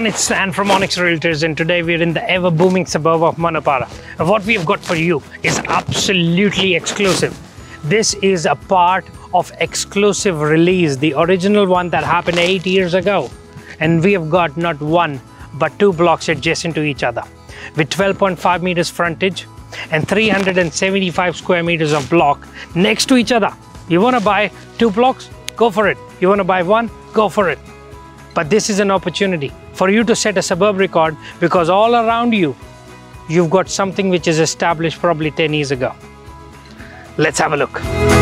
everyone, it's Stan from Onyx Realtors, and today we're in the ever-booming suburb of Manapara. And what we've got for you is absolutely exclusive. This is a part of exclusive release, the original one that happened 8 years ago. And we have got not one, but two blocks adjacent to each other, with 12.5 meters frontage and 375 square meters of block next to each other. You want to buy two blocks? Go for it. You want to buy one? Go for it. But this is an opportunity for you to set a suburb record, because all around you, you've got something which is established probably 10 years ago. Let's have a look.